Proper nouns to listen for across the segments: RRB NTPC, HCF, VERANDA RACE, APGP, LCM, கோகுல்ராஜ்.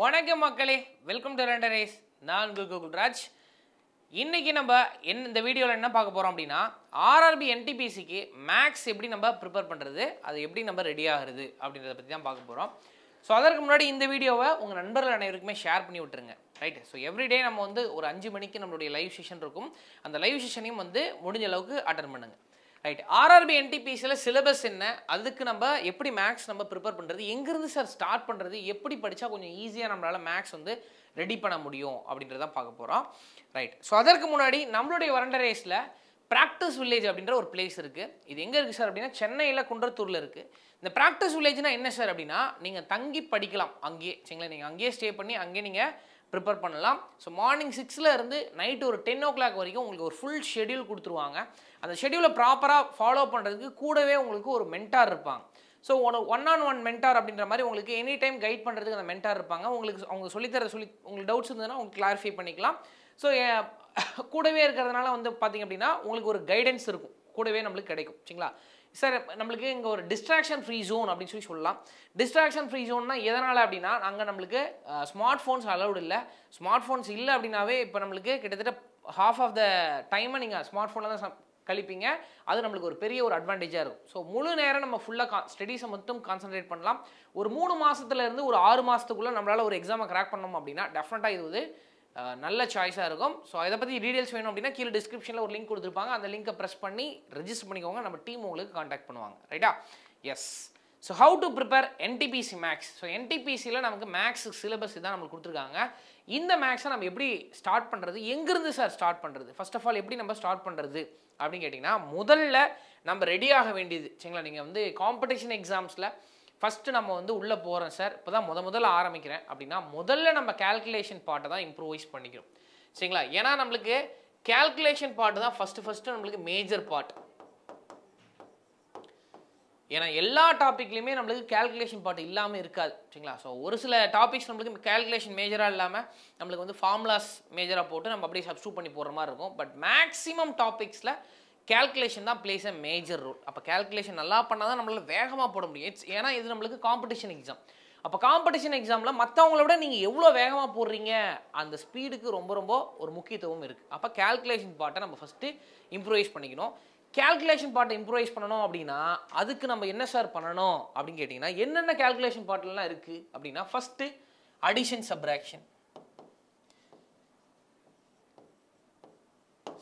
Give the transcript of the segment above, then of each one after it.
வணக்கம் மக்களே, welcome to render race. நான் குல்ராஜ். இன்றைக்கி நம்ம இந்த வீடியோவில் என்ன பார்க்க போகிறோம் அப்படின்னா, RRB NTPCக்கு மேக்ஸ் எப்படி நம்ம ப்ரிப்பேர் பண்ணுறது, அது எப்படி நம்ம ரெடி ஆகுறது அப்படின்றத பற்றி தான் பார்க்க போகிறோம். ஸோ அதற்கு முன்னாடி இந்த வீடியோவை உங்கள் நண்பர்கள் அனைவருக்குமே ஷேர் பண்ணி விட்டுருங்க, ரைட்டு? ஸோ எவ்ரிடே நம்ம வந்து ஒரு 5 மணிக்கு நம்மளுடைய லைவ் செஷன் இருக்கும். அந்த லைவ் செஷனையும் வந்து முடிஞ்ச அளவுக்கு அட்டன் பண்ணுங்கள், ரைட்? RRB NTPCல சிலபஸ் என்ன, அதுக்கு நம்ம எப்படி மேக்ஸ் நம்ம ப்ரிப்பேர் பண்ணுறது, எங்கேருந்து சார் ஸ்டார்ட் பண்ணுறது, எப்படி படித்தா கொஞ்சம் ஈஸியாக நம்மளால் மேக்ஸ் வந்து ரெடி பண்ண முடியும் அப்படின்றதான் பார்க்க போகிறோம், ரைட்? ஸோ அதற்கு முன்னாடி நம்மளுடைய வரண்ட ரேஸில் ப்ராக்டிஸ் வில்லேஜ் அப்படின்ற ஒரு பிளேஸ் இருக்குது. இது எங்கே இருக்குது சார் அப்படின்னா, சென்னையில் குன்றத்தூரில் இருக்குது. இந்த ப்ராக்டிஸ் வில்லேஜ்னால் என்ன சார் அப்படின்னா, நீங்கள் தங்கி படிக்கலாம் அங்கேயே, சரிங்களா? நீங்கள் அங்கேயே ஸ்டே பண்ணி அங்கேயே நீங்கள் ப்ரிப்பேர் பண்ணலாம். ஸோ மார்னிங் 6லேருந்து நைட்டு ஒரு 10 o'clock வரைக்கும் உங்களுக்கு ஒரு ஃபுல் ஷெடியூல் கொடுத்துருவாங்க. அந்த ஷெடியூலை ப்ராப்பராக ஃபாலோ பண்ணுறதுக்கு கூடவே உங்களுக்கு ஒரு மென்டார் இருப்பாங்க. So one on one mentor அப்படின்ற மாதிரி உங்களுக்கு எனி டைம் கைட் பண்ணுறதுக்கு அந்த மென்டார் இருப்பாங்க. உங்களுக்கு அவங்க சொல்லி உங்களுக்கு டவுட்ஸ் இருந்ததுன்னா உங்களுக்கு கிளாரிஃபை பண்ணிக்கலாம். ஸோ கூடவே இருக்கிறதுனால வந்து பார்த்திங்க அப்படின்னா உங்களுக்கு ஒரு கைடன்ஸ் இருக்கும், கூடவே நம்மளுக்கு கிடைக்கும், சரிங்களா? சார் நம்மளுக்கு இங்கே ஒரு டிஸ்ட்ராக்ஷன் ஃப்ரீ ஜோன் அப்படின்னு சொல்லலாம். டிஸ்ட்ராக்ஷன் ஃப்ரீ ஜோன்னா எதனால் அப்படின்னா, அங்கே நம்மளுக்கு ஸ்மார்ட் ஃபோன்ஸ் அலவுட் இல்லை. ஸ்மார்ட் ஃபோன்ஸ் இல்லை அப்படின்னாவே இப்போ நம்மளுக்கு கிட்டத்தட்ட ஹாஃப் ஆஃப் த டைமை நீங்கள் ஸ்மார்ட் ஃபோனில் தான் கழிப்பீங்க. அது நம்மளுக்கு ஒரு பெரிய ஒரு அட்வான்டேஜாக இருக்கும். ஸோ முழு நேரம் நம்ம ஃபுல்லாக ஸ்டடீஸை மட்டும் கான்சன்ட்ரேட் பண்ணலாம். ஒரு 3 மாதத்துலேருந்து ஒரு 6 மாதத்துக்குள்ளே நம்மளால் ஒரு எக்ஸாமை கிராக் பண்ணணும் அப்படின்னா டெஃபினட்டாக இது வந்து நல்ல சாய்ஸாக இருக்கும். ஸோ இதை பற்றி டீடைல்ஸ் வேணும் அப்படின்னா கீழே டிஸ்கிரிப்ஷனில் ஒரு லிங்க் கொடுத்துருப்பாங்க. அந்த லிங்கை ப்ரெஸ் பண்ணி ரெஜிஸ்டர் பண்ணிக்கோங்க. நம்ம டீம் உங்களுக்கு காண்டாக்ட் பண்ணுவாங்க, ரைட்டா? Yes. So how to prepare NTPC maths. ஸோ NTPCயில் நமக்கு மேக்ஸ் சிலபஸ் தான் நம்மளுக்கு கொடுத்துருக்காங்க. இந்த மேக்ஸை நம்ம எப்படி ஸ்டார்ட் பண்ணுறது, எங்கேருந்து சார் ஸ்டார்ட் பண்ணுறது, ஃபர்ஸ்ட் ஆஃப் ஆல் எப்படி நம்ம ஸ்டார்ட் பண்ணுறது அப்படின்னு கேட்டிங்கன்னா, முதல்ல நம்ம ரெடியாக வேண்டியது, சரிங்களா? நீங்கள் வந்து காம்படிஷன் எக்ஸாம்ஸில் ஃபஸ்ட்டு நம்ம வந்து உள்ளே போகிறோம் சார், இப்போ தான் முதல்ல ஆரம்பிக்கிறேன் அப்படின்னா, முதல்ல நம்ம கேல்குலேஷன் பார்ட்டை தான் இம்ப்ரூவைஸ் பண்ணிக்கிறோம், சரிங்களா? ஏன்னா நம்மளுக்கு கேல்குலேஷன் பார்ட்டு தான் ஃபஸ்ட்டு நம்மளுக்கு மேஜர் பார்ட். ஏன்னா எல்லா டாப்பிக்லையுமே நம்மளுக்கு கேல்குலேஷன் பார்ட் இல்லாமல் இருக்காது, சரிங்களா? ஸோ ஒரு சில டாபிக்ஸ் நம்மளுக்கு கேல்குலேஷன் மேஜராக இல்லாமல் நம்மளுக்கு வந்து ஃபார்முலாஸ் மேஜராக போட்டு நம்ம அப்படியே சப்ஸ்டியூட் பண்ணி போகிற மாதிரி இருக்கும். பட் மேக்ஸிமம் டாபிக்ஸில் கேல்குலேஷன் தான் பிளேஸ் எ மேஜர் ரோல். அப்போ கேல்குலேஷன் நல்லா பண்ணால் தான் நம்மளால் வேகமாக போட முடியும். ஏன்னா இது நம்மளுக்கு காம்படிஷன் எக்ஸாம். அப்போ காம்படிஷன் எக்ஸாமில் மற்றவங்கள விட நீங்கள் எவ்வளோ வேகமாக போடுறீங்க, அந்த ஸ்பீடுக்கு ரொம்ப ஒரு முக்கியத்துவம் இருக்குது. அப்போ கேல்குலேஷன் பார்ட்டை நம்ம ஃபஸ்ட்டு இம்ப்ரூவைஸ் பண்ணிக்கணும். கேல்குலேஷன் பார்ட்டை இம்ப்ரூவைஸ் பண்ணணும் அப்படின்னா அதுக்கு நம்ம என்ன சார் பண்ணணும் அப்படின்னு கேட்டிங்கன்னா, என்னென்ன கேல்குலேஷன் பார்ட்லாம் இருக்குது அப்படின்னா, first addition subtraction.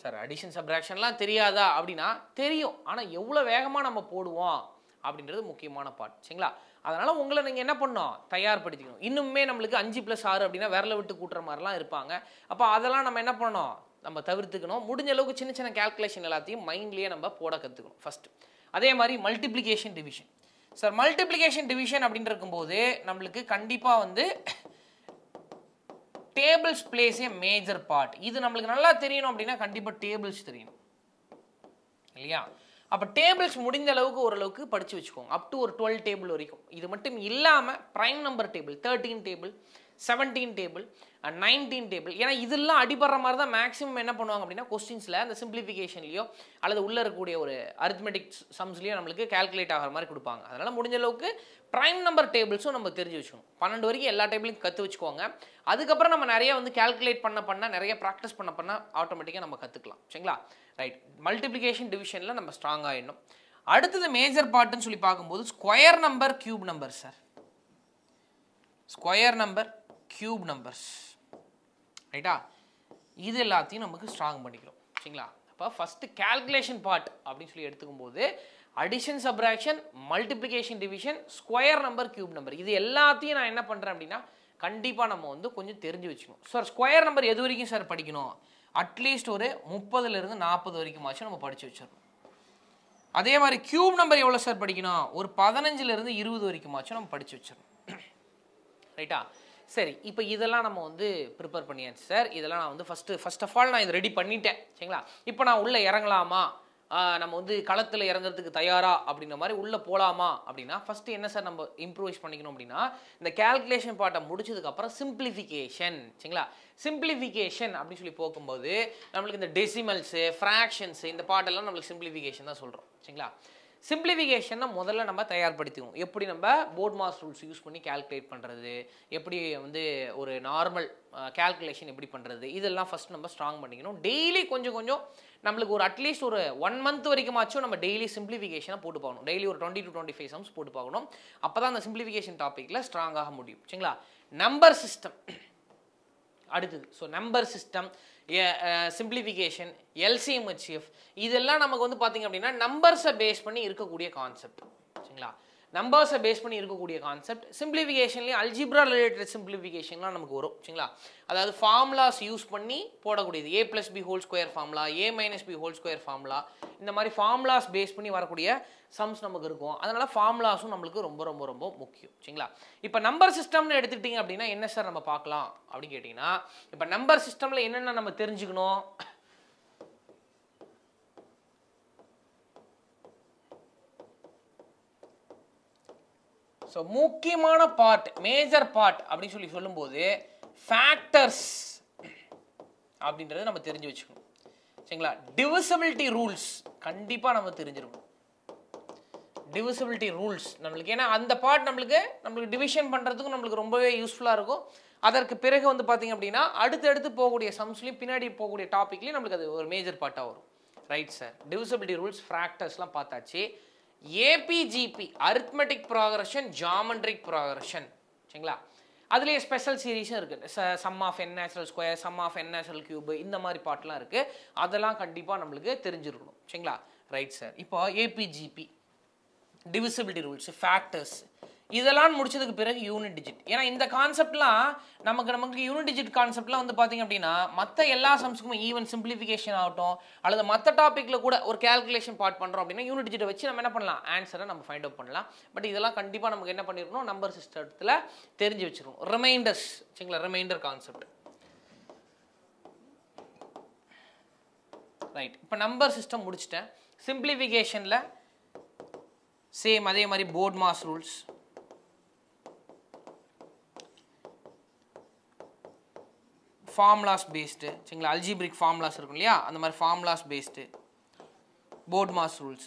Sir addition சப்ராக்ஷன்லாம் தெரியாதா அப்படின்னா தெரியும், ஆனால் எவ்வளோ வேகமாக நம்ம போடுவோம் அப்படின்றது முக்கியமான பார்ட், சரிங்களா? அதனால் உங்களை நீங்கள் என்ன பண்ணோம், தயார்படுத்திக்கணும். இன்னுமே நம்மளுக்கு 5+6 அப்படின்னா விரலை விட்டு கூட்டுற மாதிரிலாம் இருப்பாங்க. அப்போ அதெல்லாம் நம்ம என்ன பண்ணோம், நம்ம தவிர்த்துக்கணும். முடிஞ்ச அளவுக்கு சின்ன சின்ன கேல்குலேஷன் எல்லாத்தையும் மைண்ட்லேயே நம்ம போட கற்றுக்கணும் ஃபஸ்ட்டு. அதே மாதிரி multiplication division. Sir multiplication division அப்படின்னு இருக்கும்போது நம்மளுக்கு கண்டிப்பாக வந்து tables plays a major part. இது நம்மளுக்கு நல்லா தெரியணும் அப்படின்னா கண்டிப்பாக டேபிள்ஸ் தெரியணும், இல்லையா? அப்போ டேபிள்ஸ் முடிந்த அளவுக்கு ஓரளவுக்கு படித்து வச்சுக்கோங்க, அப் டு ஒரு 12 டேபிள் வரைக்கும். இது மட்டும் இல்லாமல் prime number table, 13 table, 17 table, 19 table, ஏன்னா இதெல்லாம் அடிபடுற மாதிரி தான் மேக்ஸிமம் என்ன பண்ணுவாங்க அப்படின்னா கொஸ்டின்ஸில் அந்த சிம்பிளிஃபிகேஷன்லையோ அல்லது உள்ளே இருக்கக்கூடிய ஒரு அரித்மெட்டிக் சம்ஸ்லையோ நம்மளுக்கு கேல்குலேட் ஆகிற மாதிரி கொடுப்பாங்க. அதனால் முடிஞ்ச அளவுக்கு ப்ரைம் நம்பர் டேபிள்ஸும் நம்ம தெரிஞ்சு வச்சுக்கணும். 12 வரைக்கும் எல்லா டேபிளையும் கற்று வச்சுக்கோங்க. அதுக்கப்புறம் நம்ம நிறைய வந்து கேல்குலேட் பண்ண நிறைய ப்ராக்டிஸ் பண்ண ஆட்டோமேட்டிக்காக நம்ம கற்றுக்கலாம், சரிங்களா? ரைட், மல்டிப்ளிகேஷன் டிவிஷனில் நம்ம ஸ்ட்ராங் ஆகிடணும். அடுத்தது மேஜர் பார்ட்டுன்னு சொல்லி பார்க்கும்போது square number, cube number. Sir square number, cube numbers, ரைட்டா? இது எல்லாத்தையும் நமக்கு ஸ்ட்ராங் பண்ணிக்கிறோம், சரிங்களா? அப்போ ஃபஸ்ட்டு கேல்குலேஷன் பார்ட் அப்படின்னு சொல்லி எடுத்துக்கும் போது addition subtraction, multiplication division, square number, cube number, இது எல்லாத்தையும் நான் என்ன பண்ணுறேன் அப்படின்னா கண்டிப்பாக நம்ம வந்து கொஞ்சம் தெரிஞ்சு வச்சுக்கணும். சார் ஸ்கொயர் நம்பர் எது வரைக்கும் சார் படிக்கணும், அட்லீஸ்ட் ஒரு 30லேருந்து 40 வரைக்குமாச்சும் நம்ம படித்து வச்சிடணும். அதே மாதிரி க்யூப் நம்பர் எவ்வளோ சார் படிக்கணும், ஒரு 15லேருந்து 20 வரைக்குமாச்சும் நம்ம படித்து வச்சிடணும், ரைட்டா? சரி, இப்போ இதெல்லாம் நம்ம வந்து ப்ரிப்பேர் பண்ணியாச்சு சார். இதெல்லாம் நான் வந்து ஃபஸ்ட் ஆஃப் ஆல் நான் இதை ரெடி பண்ணிட்டேன், சரிங்களா? இப்போ நான் உள்ளே இறங்கலாமா, நம்ம வந்து களத்தில் இறங்குறதுக்கு தயாரா அப்படின்ற மாதிரி உள்ளே போகலாமா அப்படின்னா ஃபஸ்ட்டு என்ன சார் நம்ம இம்ப்ரூவைஸ் பண்ணிக்கணும் அப்படின்னா, இந்த கேல்குலேஷன் பார்ட்டை முடிச்சதுக்கப்புறம் சிம்பிளிஃபிகேஷன், சரிங்களா? சிம்பிளிஃபிகேஷன் அப்படின்னு சொல்லி போகும்போது நம்மளுக்கு இந்த டெசிமல்ஸு, ஃப்ராக்ஷன்ஸு, இந்த பார்ட்டெல்லாம் நம்மளுக்கு சிம்பிளிஃபிகேஷன் தான் சொல்கிறோம், சரிங்களா? simplification na modala namba tayarpaduthom eppadi namba board mass rules use panni calculate pandrathu eppadi vande or normal calculation eppadi pandrathu idella first namba strong pannikinom daily konjam konjam namukku or at least or 1 month varaikum achu namba daily simplification potu paaganum daily or 20 to 25 sums potu paaganum appo dhaan the simplification topic la strong aga mudiyum seengla number system So, number system, simplification, LCM, HCF, இதெல்லாம் நமக்கு வந்து பாத்தீங்க அப்படினா numbers base பண்ணி இருக்க கூடிய concept சரிங்களா Numbers are based on the concept. Simplification is algebra related simplification. That is formulas used A plus B whole square formula, A minus B whole square formula. These formulas based on sums. That's formulas are very important. Now, number system is what number system is So, முக்கியமான part, major part, அப்படி சொல்லும்போது factors அப்படின்றது நம்ம தெரிஞ்சு வச்சுக்கணும். சரிங்களா? Divisibility rules கண்டிப்பா நம்ம தெரிஞ்சிருக்கணும். Divisibility rules நமக்கு ஏனா அந்த part நமக்கு division பண்றதுக்கு நமக்கு ரொம்பவே யூஸ்புல்லா இருக்கும். அதற்கு பிறகு வந்து பாத்தீங்க அப்படினா அடுத்து போகக்கூடிய sumsலயும் பின்னாடி போகக்கூடிய topicலயும் நமக்கு அது ஒரு major part ஆ வரும். Right sir. Divisibility rules, factorsலாம் பார்த்தாச்சு. APGP, Arithmetic Progression, Geometric Progression. That is a special series. Sum of n natural square, sum of n natural cube. This is the part. That is the part. Right, sir. Now, APGP, Divisibility Rules, Factors. This is unit digit. In the concept, we unit digit concept. All sums even simplification. Or the topic, a calculation part. Unit digit, we answer. Find out. But this is number system. Remainders. Remainder concept. Right. Number system. Simplification. Same as board mass rules. Formulas based, algebraic formulas and formulas based, board mass rules.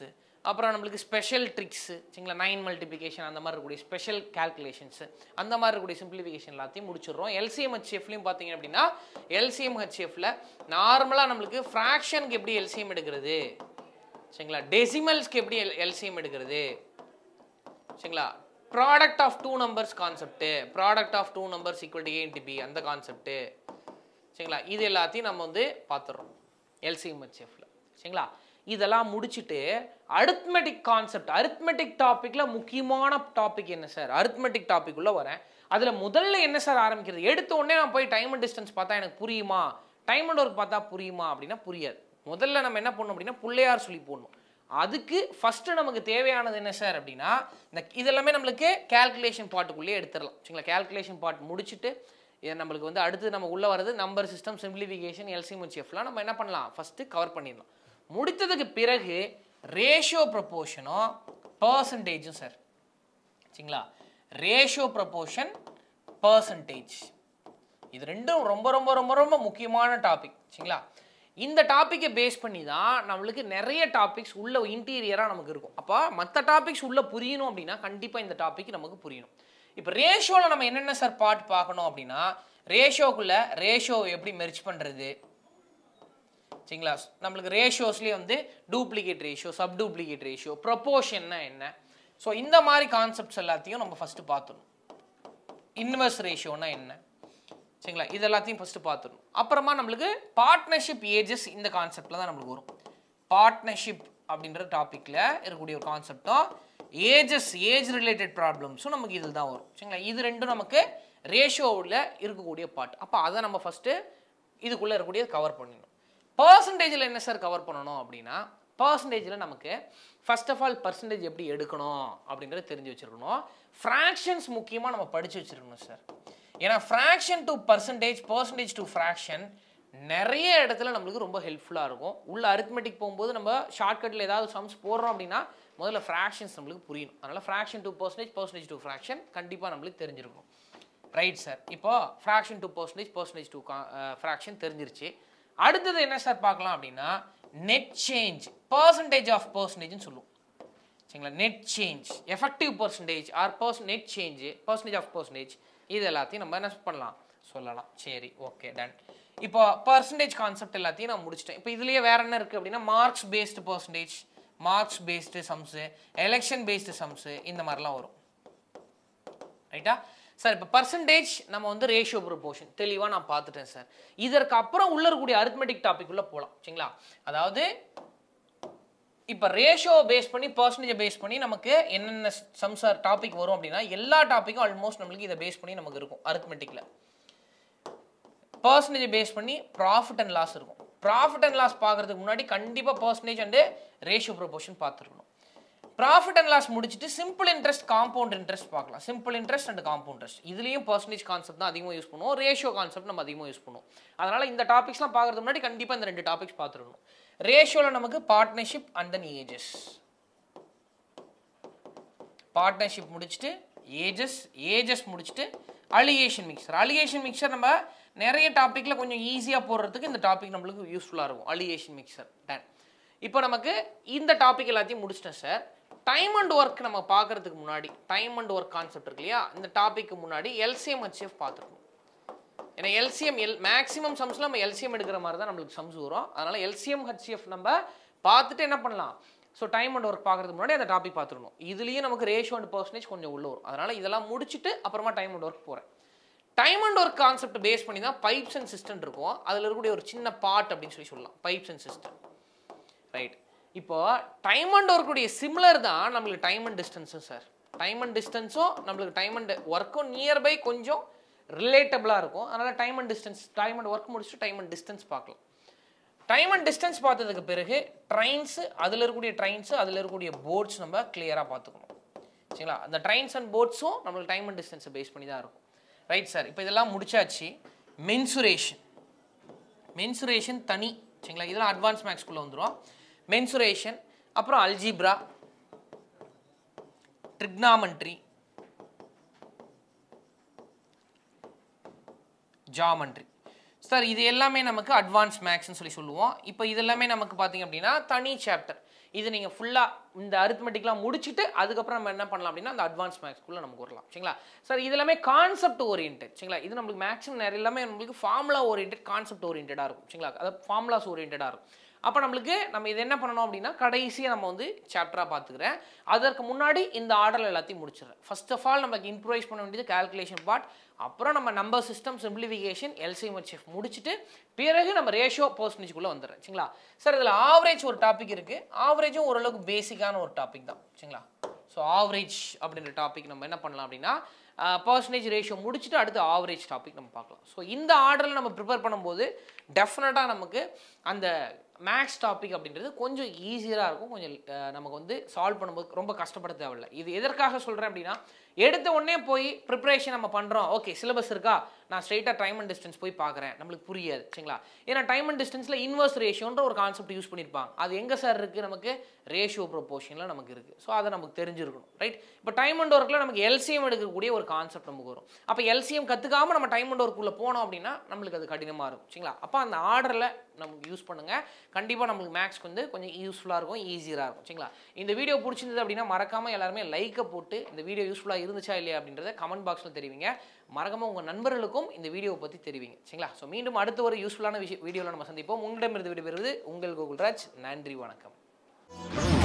Special tricks, 9 multiplication and special calculations. And the simplification LCM HCF LCM HCF normal fraction LCM decimals LCM product of two numbers concept, product of two numbers equal to A into B and the concept. சரிங்களா இது எல்லாத்தையும் நம்ம வந்து பாத்துறோம் LCM HCF ல சரிங்களா இதெல்லாம் முடிச்சிட்டு arithmetic concept arithmetic topicல முக்கியமான டாபிக் என்ன சார் arithmetic topic உள்ள வரேன் அதுல முதல்ல என்ன சார் ஆரம்பிக்கிறது எடுத்த உடனே நான் போய் time and distance பார்த்தா எனக்கு புரியுமா time and work பார்த்தா புரியுமா அப்படினா புரியாது முதல்ல நம்ம என்ன பண்ணனும் அப்படினா புள்ளையார் சொல்லி போடணும் அதுக்கு ஃபர்ஸ்ட் நமக்கு தேவையானது என்ன சார் அப்படினா இதெல்லாம் நமக்கு calculation part குள்ள எடுத்துறலாம் சரிங்களா calculation part முடிச்சிட்டு நமக்கு வந்து அடுத்து நம்ம உள்ள வரது நம்பர் சிஸ்டம் சிம்பிளிஃபிகேஷன் LCM HCFலாம் நம்ம என்ன பண்ணலாம் ஃபர்ஸ்ட் கவர் பண்ணிரலாம் முடித்ததுக்கு பிறகு ரேஷியோ ப்ரொபோஷனோ परसेंटेजும் சார் சரிங்களா ரேஷியோ ப்ரொபோஷன் परसेंटेज இது ரெண்டும் ரொம்ப ரொம்ப ரொம்ப ரொம்ப முக்கியமான டாபிக் சரிங்களா இந்த டாபிக்கை பேஸ் பண்ணி தான் நமக்கு நிறைய டாபிக்ஸ் உள்ள இன்டீரியரா நமக்கு இருக்கும் அப்ப மத்த டாபிக்ஸ் உள்ள புரியணும் அப்படினா கண்டிப்பா இந்த டாபிக் நமக்கு புரியணும் இப்போ ரேஷியோல நம்ம என்னென்ன சார் பார்ட் பார்க்கணும் அப்படினா ரேஷியோக்குள்ள ரேஷியோ எப்படி மெர்ஜ் பண்றது சரிங்களா நமக்கு ரேஷியோஸ்லயே வந்து duplicate ratio sub duplicate ratio ப்ரோபோர்ஷன்னா என்ன சோ இந்த மாதிரி கான்செப்ட்ஸ் எல்லாத்தையும் நம்ம ஃபர்ஸ்ட் பாத்துறோம் இன்வர்ஸ் ரேஷியோனா என்ன சரிங்களா இதெல்லாம் ஃபர்ஸ்ட் பாத்துறோம் அப்புறமா நமக்கு பார்ட்னர்ஷிப் ஏजेस இந்த கான்செப்ட்ல தான் நமக்கு வரும் பார்ட்னர்ஷிப் அப்படிங்கற டாபிக்ல இருக்கக்கூடிய ஒரு கான்செப்டோ Ages, age related problems. So, we will talk about this. This is the ratio of the part. Then, we first cover percentage. Percentage first of all, percentage is the fractions are important. Fraction to percentage, percentage to fraction. நிறைய இடத்துல நமக்கு ரொம்ப ஹெல்ப்ஃபுல்லா இருக்கும் உள்ள arithmetic போயும்போது நம்ம ஷார்ட்கட்ல ஏதாவது sums போடுறோம் அப்படினா முதல்ல ஃபிராக்ஷன்ஸ் நமக்கு புரியணும் அதனால fraction to percentage percentage to fraction கண்டிப்பா நமக்கு தெரிஞ்சிருக்கும் ரைட் சார் இப்போ fraction to percentage percentage to fraction தெரிஞ்சிருச்சு அடுத்து என்ன சார் பார்க்கலாம் அப்படினா net change percentage of percentage ன்னு சொல்லுவோம் net change, effective percentage or net change, percentage of percentage. This is what we will do. Okay, done. Now, percentage concept is what we will do. Now, marks based percentage, marks based sums, election based sums. This is what we will do. Right? Sir, percentage, we will do ratio proportion. Tell you what I will do. This is the arithmetic topic. That is, now, ratio based on percentage based on some topic, எல்லா டாபிக்கும் almost நம்மளுக்கு இத base பண்ணி நமக்கு இருக்கும் arithmeticல percentage based பண்ணி profit and loss இருக்கும். Profit and loss பார்க்கிறதுக்கு முன்னாடி கண்டிப்பா percentage and ratio proportion பார்த்திருக்கணும். Profit and loss முடிச்சிட்டு simple interest compound interest பார்க்கலாம். Simple interest and compound interest. இதுலயும் percentage concept தான் அதிகமா யூஸ் பண்ணுவோம். Ratio concept நம்ம அதிகமா யூஸ் பண்ணுவோம். அதனால இந்த டாபிக்ஸ்லாம் பார்க்கிறதுக்கு முன்னாடி கண்டிப்பா இந்த ரெண்டு டாபிக்ஸ் பார்த்திருக்கணும். Ratio la namakku partnership and then ages. Partnership mudichittu ages, ages mudichittu allegation mixture. Allegation mixture nama neriya topic la konjam easy ah poradhukku indha topic namalukku useful ah irukum. Allegation mixture done. Ipo namakku indha topic ellathiyum mudichitam sir. Time and work nama paakradhukku munadi time and work concept irukliya indha topic ku munadi LCM HCF paathukom. ஏனா LCM maximum sums la LCM எடுக்கிற மாதிரி தான் நமக்கு sums வரும். அதனால LCM HCF நம்ம பார்த்துட்டு என்ன பண்ணலாம்? சோ டைம் அண்ட் வர்க் பார்க்கிறதுக்கு முன்னாடி அந்த டாபிக் பாத்துறணும். இதுலயே நமக்கு ratio and percentage கொஞ்சம் உள்ள வரும். அதனால இதெல்லாம் முடிச்சிட்டு அப்புறமா டைம் அண்ட் வர்க் போறேன். Time and work concept base பண்ணி தான் pipes and system இருக்கும். அதுல இருக்கக்கூடிய ஒரு சின்ன பார்ட் அப்படினு சொல்லலாம். Pipes and system. ரைட். இப்போ டைம் அண்ட் வர்க் உடைய சிமிலர் தான் நமக்கு டைம் அண்ட் டிஸ்டன்ஸும் சார். டைம் அண்ட் டிஸ்டன்ஸும் நமக்கு டைம் அண்ட் வர்க்கும் நியர் பை கொஞ்சம் relatable ah irukum adala time and distance time and work mudichu time and distance paakalam time and distance paathadukku peragu trains adula irukudiya trains adula irukudiya boats namba clear ah paathukonum seringla the trains and boats um namakku time and distance base panni da irukum right sir ipo idella mudichaachi mensuration mensuration thani seringla idella advanced max kulla vandrom mensuration appo algebra trigonometry geometry. Sir, this is advanced max. Now, we will see chapter. This is the full arithmetic. Advanced max. Sir, this is concept oriented. This is maximum formula oriented, concept oriented. Formulas oriented. Now, we will see the chapter. That's why we இந்த see the order. First of all, we will improvise the calculation part. Then, we number system simplification, LCM HCF. Then, we will ratio percentage. Sir, there is average topic. Average is a basic topic. So, average topic is percentage ratio முடிச்சிட்டு அடுத்து average topic நம்ம பார்க்கலாம். So இந்த ஆர்டர்ல நம்ம prepare பண்ணும்போது definitely நமக்கு அந்த max topic அப்படிங்கிறது கொஞ்சம் ஈஸியா இருக்கும். கொஞ்சம் நமக்கு சால்வ் பண்ணும்போது ரொம்ப கஷ்டப்பட தேவையில்லை. இது எதற்காக சொல்றேன் அப்படினா எடுத்த உடனே போய் preparation நம்ம பண்றோம். ஓகே சிலபஸ் இருக்கா? நான் ஸ்ட்ரைட்டா டைம் அண்ட் டிஸ்டன்ஸ் போய் பார்க்கறேன். நமக்கு புரியாது. சரிங்களா? ஏனா டைம் அண்ட் டிஸ்டன்ஸ்ல இன்வர்ஸ் ரேஷியோன்ற ஒரு கான்செப்ட் யூஸ் பண்ணிருப்பாங்க. அது எங்க சார் இருக்கு? நமக்கு ரேஷியோ ப்ரோபோர்ஷன்ல நமக்கு இருக்கு. சோ அத நமக்கு தெரிஞ்சிருக்கணும். ரைட்? இப்போ டைம் அண்ட் வர்க்ல நமக்கு LCM எடுக்க கூடிய ஒரு கான்செப்ட் நமக்கு வரும். அப்ப LCM கத்துக்காம நம்ம டைம் அண்ட் வர்க்குள்ள போறோம் அப்படினா நமக்கு அது கடினமா இருக்கும். சரிங்களா? அப்ப அந்த ஆர்டர்ல நமக்கு யூஸ் பண்ணுங்க. கண்டிப்பா நமக்கு மேக்ஸ் கொஞ்சம் யூஸ்ஃபுல்லா இருக்கும், ஈஸியா இருக்கும். சரிங்களா? இந்த வீடியோ பிடிச்சிருந்தது அப்படினா மறக்காம எல்லாரும் லைக் போட்டு இந்த வீடியோ யூஸ்ஃபுல்லா இருந்துச்சா இல்லையா அப்படின்றத கமெண்ட் பாக்ஸ்ல தெரிவிங்க. மறக்காம உங்க நண்பர்களுக்கும் இந்த வீடியோவை பத்தி தெரிவிங்க. சரிங்களா? சோ மீண்டும் அடுத்த ஒரு யூஸ்ஃபுல்லான வீடியோல நம்ம சந்திப்போம். உங்களிடமிருந்து விடைபெறுவது உங்கள் கோகுல்ராஜ். நன்றி, வணக்கம்.